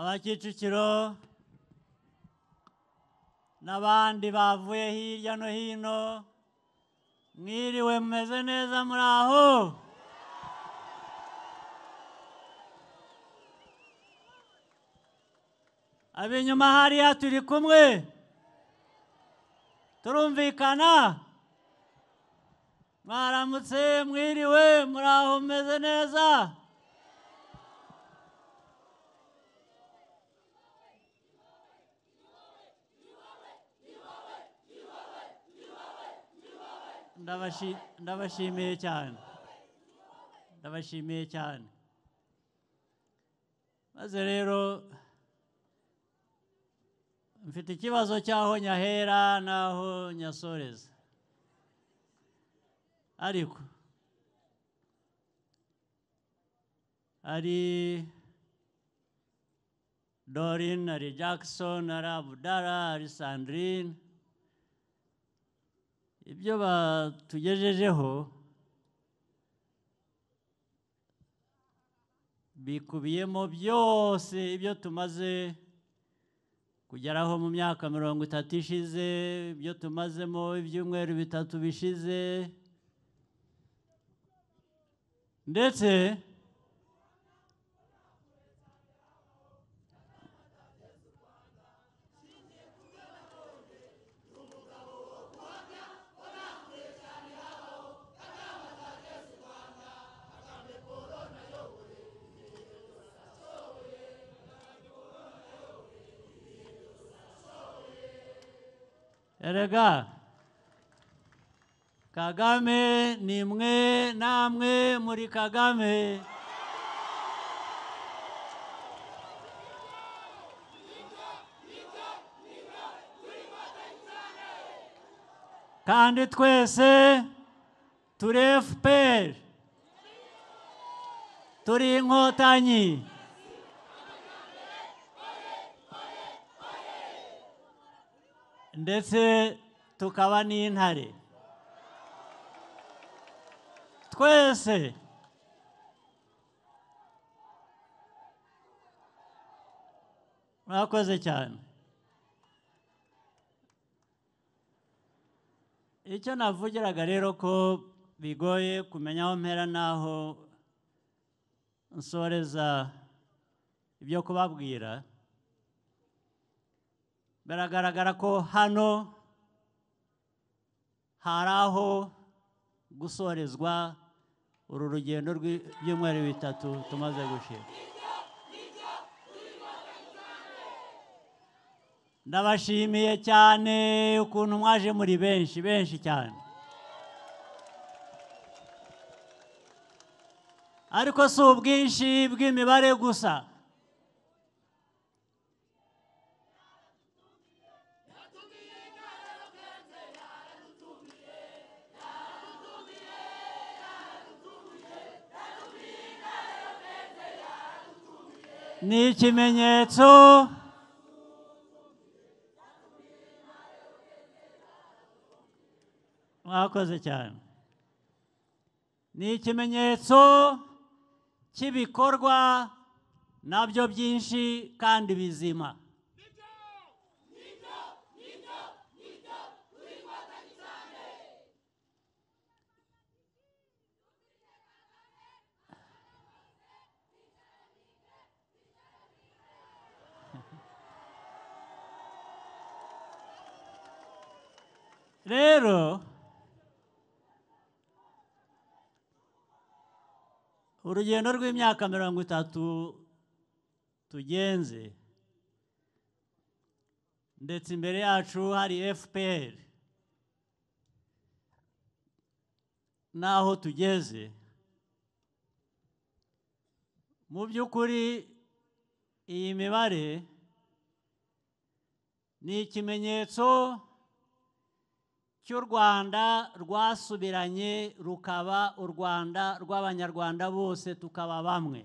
Abakicukiro n'abandi bavuye hirya no hino, mwiriwe mumeze neza muri aho? Abinyuma hariya turi kumwe, turumvikana? Mwaramutse, mwiriwe muri aho mumeze neza? Ndabashimiye cyane, ndabashimiye cyane. Maze rero mfite ikibazo cyaho Nyahera naho Nyasoreza, ariko ari Dorin, ari Jackson, ari Abudara, ari Sandrine. Ibyo batugejejeho bikubiyemo byose ibyo tumaze kugeraho mu myaka 30 ishize, ibyo tumazemo ibyumweru 3 bishize, ndetse erega Kagame ni mwe namwe muri Kagame. Kandi twese turi FPR, turi Inkotanyi. Ndetse tukaba n'intare. Twese mwakoze cyane. Icyo navugiraga rero ko bigoye kumenya aho mpera naho nsoreza ibyo kubabwira. Biragaragara ko hano hari aho gusorezwa uru rugendo rw'ibyumweru 3 tumaze gushira. Ndabashimiye cyane ukuntu mwaje muri benshi benshi cyane, ariko si ubwinshi bw'imibare gusa. Ni ikimenyetso mwakoze cyane, ni ikimenyetso cy'ibikorwa nabyo byinshi kandi bizima. Rero urugendo rw'imyaka 30 tugenze, ndetse imbere yacu hari FPR, naho tugeze mu by'ukuri iyi mibare ni ikimenyetso cy'u Rwanda rwasubiranye, rukaba u Rwanda rw'abanyarwanda bose, tukaba bamwe.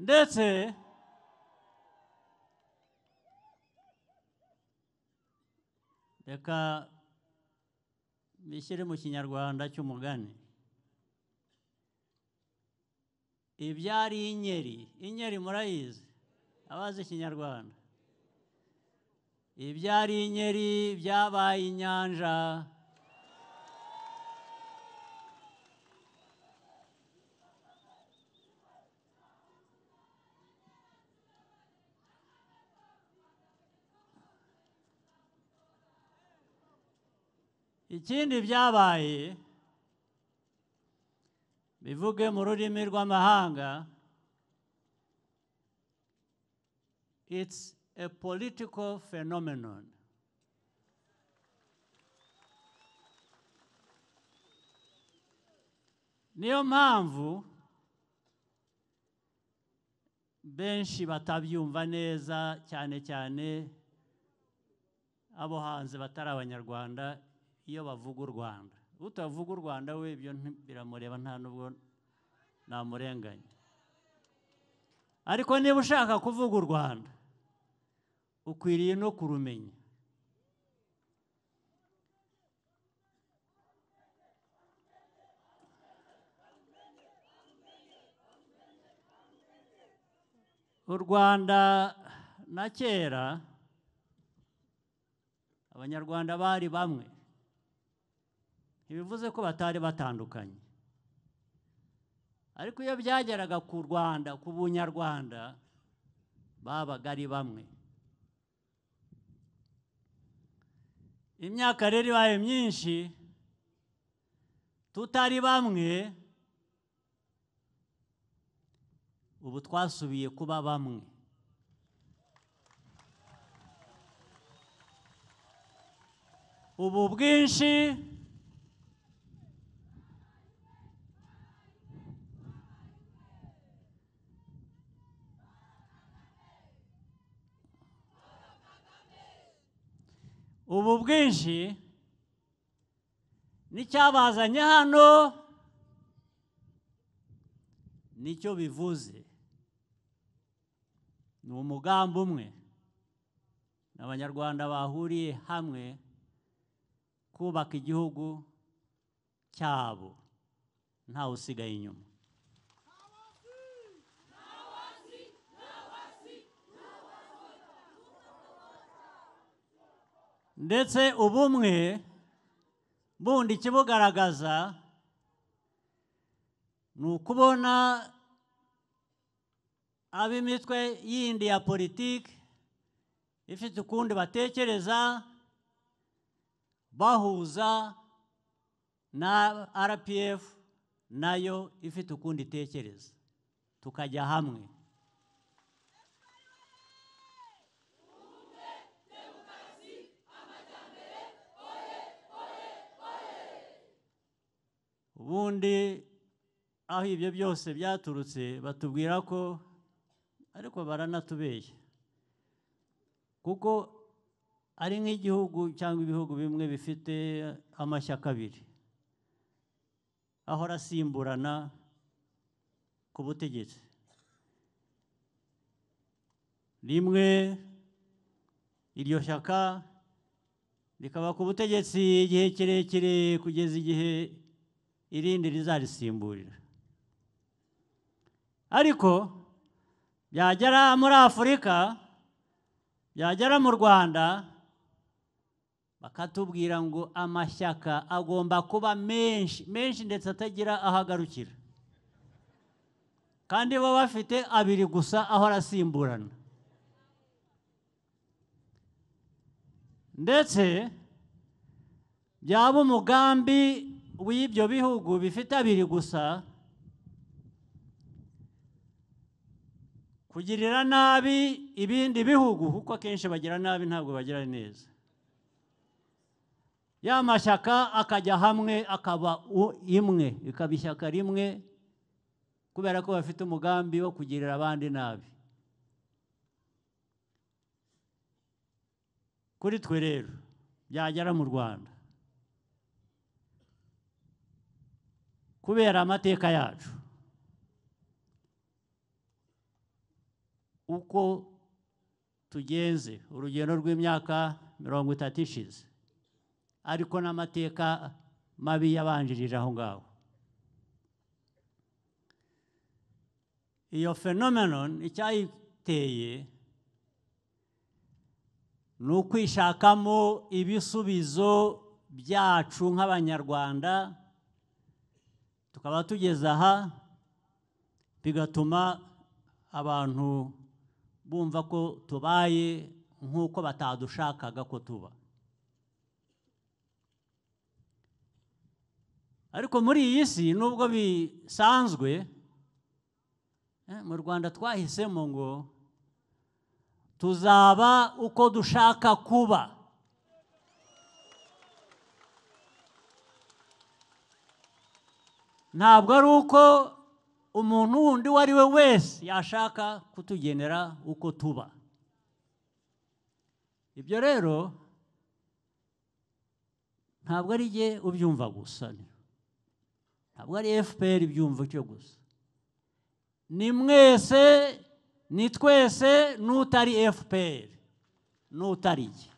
Ndetse reka mbishyire mu kinyarwanda cy'umugani. Ibyari inyeri, inyeri murayizi abazi ikinyarwanda. Ibyari inyeri byabaye inyanja. Ikindi byabaye bivuge mu rurimi rw'amahanga, it's a political phenomenon. Niyo mpamvu benshi batabyumva neza, cyane cyane abo hanze batari abanyarwanda. Iyo bavuga u Rwanda, utavuga u Rwanda we ibyo biramureba, nta nubwo namurenganya. Ariko niba ushaka kuvuga u Rwanda ukwiriye no kurumenya. U Rwanda na kera abanyarwanda bari bamwe. Bivuze ko batari batandukanye, ariko iyo byageraga ku Rwanda, ku bunyarwanda, babaga ari bamwe. Imyaka rero ibaye myinshi tutari bamwe, ubu twasubiye kuba bamwe. Ubu bwinshi n'icyabazanye hano nicyo bivuze. Ni umugambi umwe n'abanyarwanda bahuriye hamwe kubaka igihugu cyabo, ntawe usigaye inyuma. Ndetse ubumwe bundi kibugaragaza ni ukubona ab'imitwe yindi ya politiki ifite ukundi batekereza, bahuza na RPF nayo ifite ukundi itekereza, tukajya hamwe. Ubundi aho ibyo byose byaturutse batubwira ko ariko baranatubeshya, kuko ari nk'igihugu cyangwa ibihugu bimwe bifite amashyaka abiri ahora asimburana ku butegetsi. Rimwe iryo shyaka rikaba ku butegetsi igihe kirekire kugeza igihe irindi rizasimburira. Ariko byagera muri Afurika, byagera mu Rwanda, bakatubwira ngo amashyaka agomba kuba menshi menshi, ndetse atagira ahagarukira, kandi bo bafite abiri gusa aho arasimburana. Ndetse byaba umugambi w'ibyo bihugu bifite abiri gusa kugirira nabi ibindi bihugu, kuko akenshi bagira nabi ntabwo bagira neza. Ya mashyaka akajya hamwe akaba imwe, ikaba ishyaka rimwe, kubera ko bafite umugambi wo kugirira abandi nabi. Kuri twe rero byagera mu Rwanda kubera amateka yacu, uko tugenze urugendo rw'imyaka 30 ishize, ariko n'amateka mabi yabanjirije aho ngaho. Iyo phenomenon icyayiteye nukwishakamo ibisubizo byacu nk'abanyarwanda, tukaba tugeze aha bigatuma abantu bumva ko tubaye nk'uko batadushakaga ko tuba. Ariko muri iyi si nubwo bisanzwe mu Rwanda twahisemo ngo tuzaba uko dushaka kuba. Ntabwo ari uko umuntu wundi wari we wese yashaka kutugenera uko tuba. Ibyo rero ntabwo ari jye ubyumva gusa, ntabwo ari FPR ibyumva cyo gusa, ni mwese, ni twese, n'utari FPR, n'utari iki.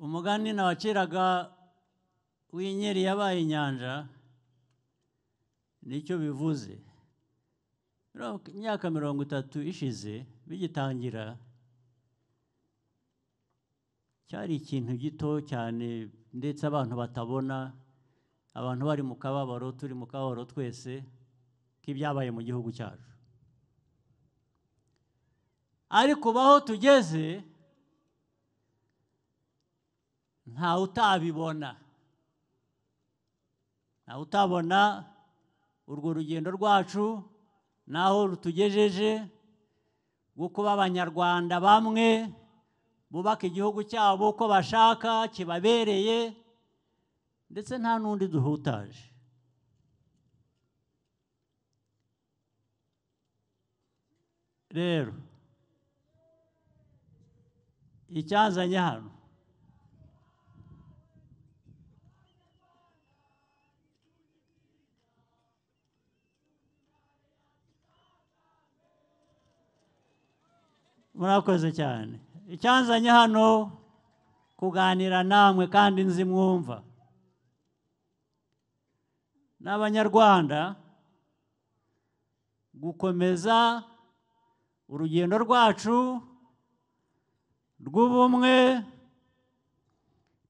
Umugani nawaciraga w'inyeri yabaye inyanja nicyo bivuze. Imyaka 30 ishize bigitangira, cyari ikintu gito cyane ndetse abantu batabona, abantu bari mu kababaro, turi mu kababaro twese k'ibyabaye mu gihugu cyacu. Ariko baho tugeze nta utabibona, nta utabona urwo rugendo rwacu naho rutugejeje, rwo kuba abanyarwanda bamwe bubaka igihugu cyabo uko bashaka kibabereye, ndetse nta n'undi duhutaje. Rero icyazanye hano murakoze cyane. Icyanzanye hano kuganira namwe kandi nzi mwumva. N'abanyarwanda gukomeza urugendo rwacu rw'ubumwe,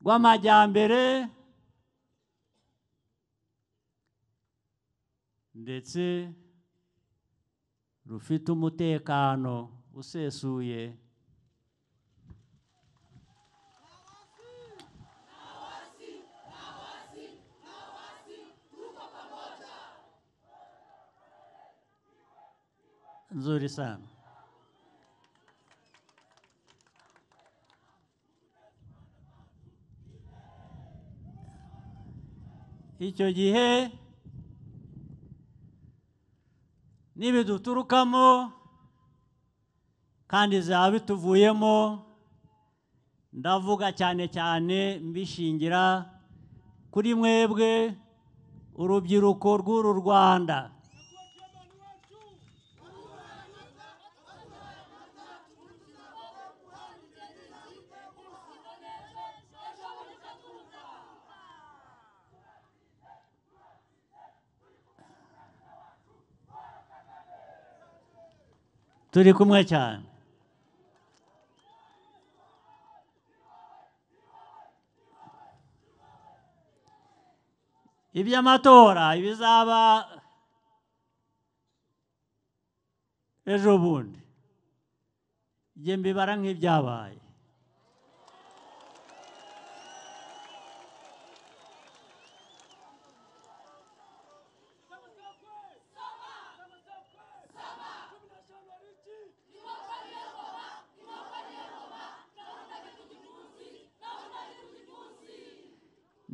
rw'amajyambere, ndetse rufite umutekano usesuye. Nzuri sana. Icyo gihe nibiduturukamo kandi zabituvuyemo, ndavuga cyane cyane mbishingira kuri mwebwe urubyiruko rw'uru Rwanda. Turi kumwe cyane. Iby'amatora bizaba ejo bundi, njye mbibara nk'ibyabaye.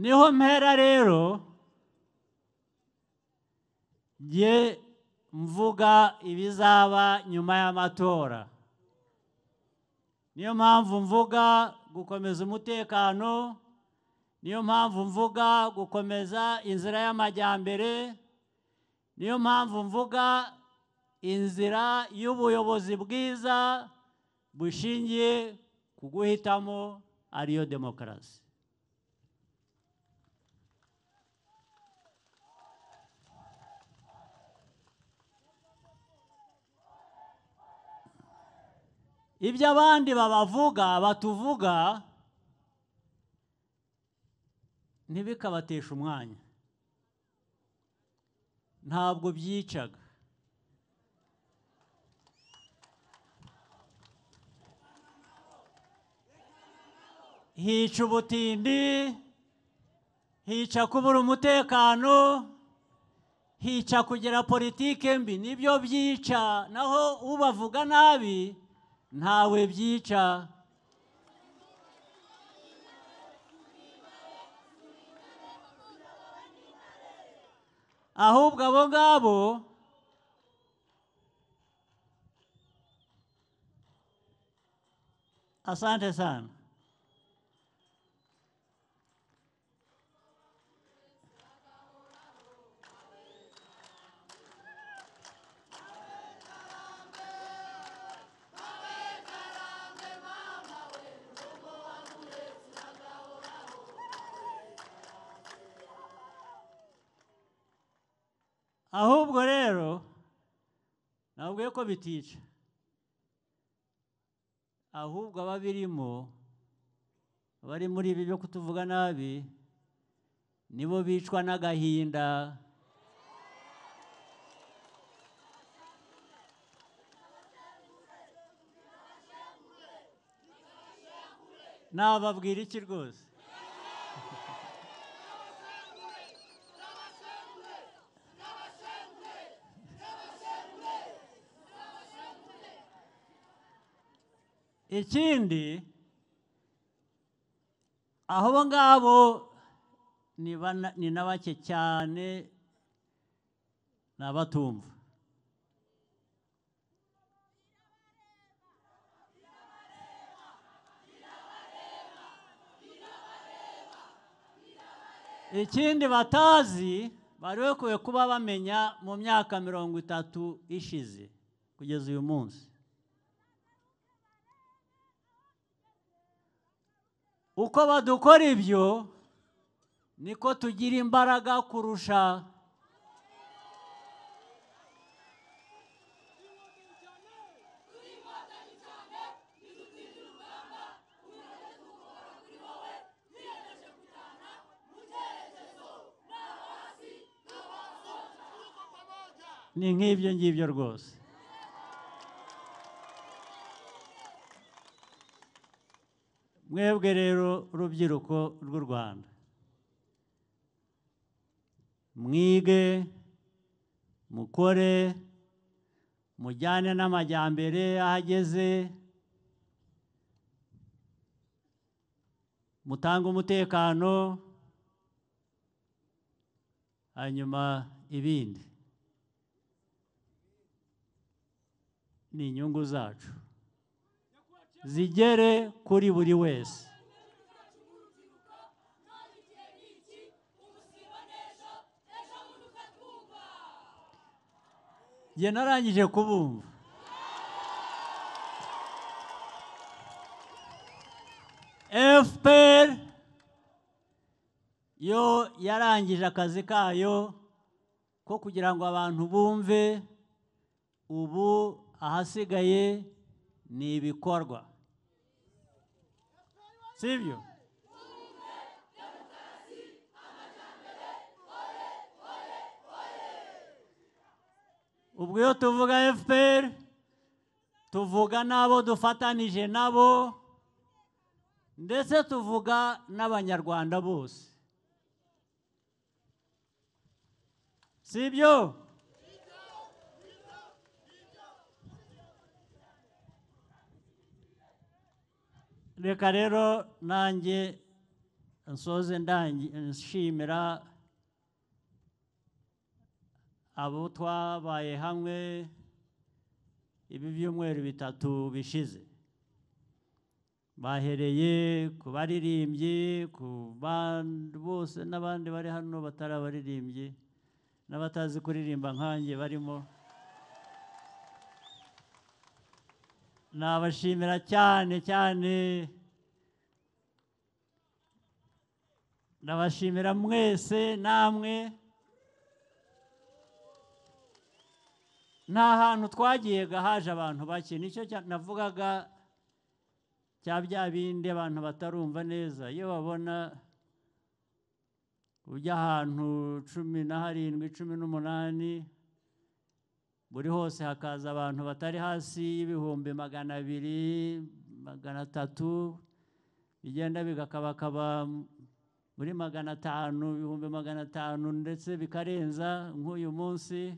Niho mpera rero je mvuga ibizaba nyuma y'amatora. Niyo mpamvu mvuga gukomeza umutekano, niyo mpamvu mvuga gukomeza inzira y'amajyambere, niyo mpamvu mvuga inzira y'ubuyobozi bwiza bushingiye ku guhitamo ariyo demokarasi. Ibyo abandi batuvuga ntibikabatesha umwanya, ntabwo byicaga. Hica ubutindi, hica kubura umutekano, hica kugira politike mbi, nibyo byica. Naho ubavuga nabi ntawe byica. Ahubwo abo ngabo asante sana. Ahubwo rero nabwiye ko bitica, ahubwo ababirimo bari muri ibi byo kutuvuga nabi nibo bicwa n'agahinda. Nababwira iki rwose? Ikindi, abo ngabo ni n'abake cyane n'abatumva. Ikindi batazi bari bakwiye kuba bamenya mu myaka 30 ishize kugeza uyu munsi. Uko badukora ibyo niko tugira imbaraga kurusha. Ni nk'ibyo ngibyo rwose. Mwebwe rero urubyiruko rw'u Rwanda, mwige, mukore, mujyane n'amajyambere ahageze, mutange umutekano, hanyuma ibindi ni inyungu zacu zigere kuri buri wese. Njye narangije kubumva. FPR yo yarangije akazi kayo ko kugira ngo abantu bumve. Ubu ahasigaye ni ibikorwa. Sivyo. Ubwo iyo tuvuga FPR tuvuga n'abo dufatanije nabo, ndetse tuvuga n'abanyarwanda bose. Sivyo. Reka rero nanjye nsoze nshimira abo twabaye hamwe ibi byumweru 3 bishize. Bahereye ku baririmbyi, ku bandi bose n'abandi bari hano batari abaririmbyi n'abatazi kuririmba nkanjye barimo. nabashimira cyane cyane, nabashimira mwese, namwe nta hantu twagiye gahaje abantu bake. Nicyo navugaga cya bya bindi abantu batarumva neza, iyo babona ujya ahantu 17, 18 buri hose hakaza abantu batari hasi y'ibihumbi 200, 300, bigenda bigakabakaba muri 500, 500, ndetse bikarenza nk'uyu munsi.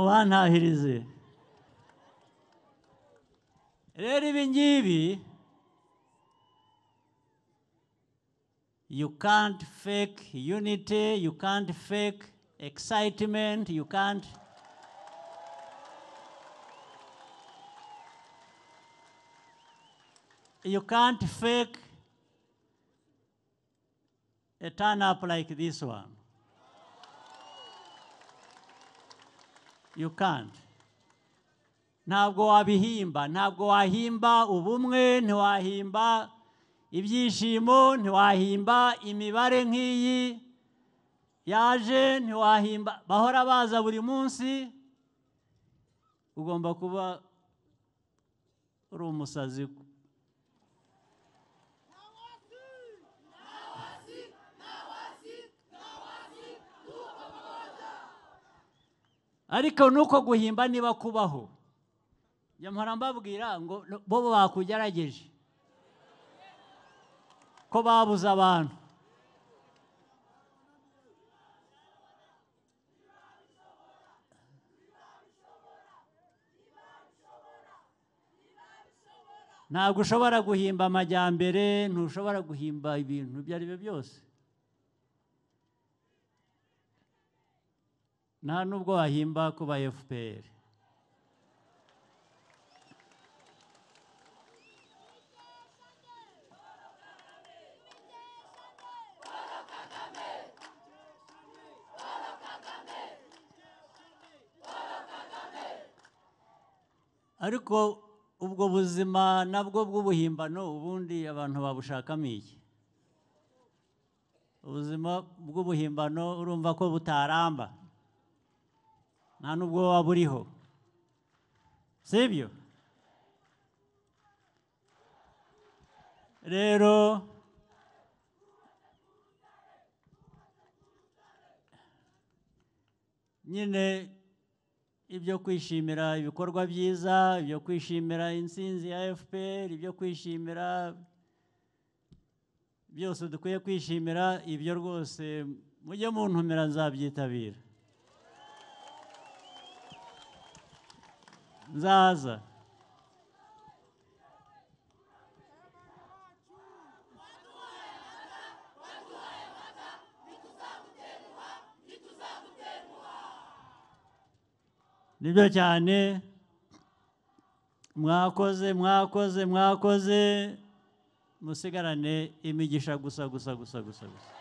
Ubantahirize rero ibi ngibi, you can't fake unity, you can't fake excitement, you can't. You can't fake a turn up like this one. You can't. Ntabwo wabihimba, ntabwo wahimba ubumwe, ntiwahimba ibyishimo, ntiwahimba imibare nk'iyi yaje, ntiwahimba bahora baza buri munsi. Ugomba kuba uri umusazi. Ariko nuko guhimba niba kubaho, njya mpora mbabwira ngo bobo bakugerageje ko babuza abantu. Ntabwo ushobora guhimba amajyambere, ntushobora guhimba ibintu ibyo ari byo byose. Nta nubwo wahimba kuba FPR. Ariko ubwo buzima nabwo bw'ubuhimbano ubundi abantu babushakamo iki? Ubuzima bw'ubuhimbano urumva ko butaramba, nta nubwo waburiho, sibyo? Rero nyine ibyo kwishimira ibikorwa byiza, ibyo kwishimira insinzi ya FPR, ibyo kwishimira byose dukwiye kwishimira, ibyo rwose mujye muntumira nzabyitabira. Zaza. Nibyo cyane mwakoze, musigarane imigisha gusa.